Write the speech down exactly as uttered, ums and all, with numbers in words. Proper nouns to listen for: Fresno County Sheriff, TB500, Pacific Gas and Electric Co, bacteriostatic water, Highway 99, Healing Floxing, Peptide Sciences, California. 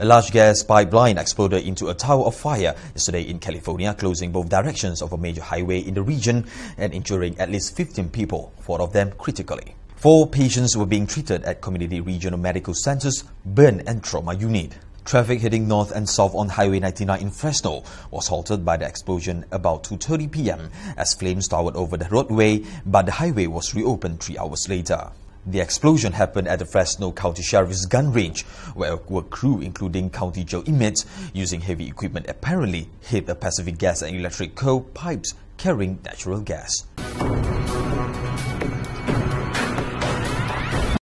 A large gas pipeline exploded into a tower of fire yesterday in California, closing both directions of a major highway in the region and injuring at least fifteen people, four of them critically. Four patients were being treated at community regional medical centers, burn and trauma unit. Traffic heading north and south on Highway ninety-nine in Fresno was halted by the explosion about two thirty p m as flames towered over the roadway, but the highway was reopened three hours later. The explosion happened at the Fresno County Sheriff's gun range, where a work crew, including county jail inmates, using heavy equipment apparently hit the Pacific Gas and Electric Co pipes carrying natural gas.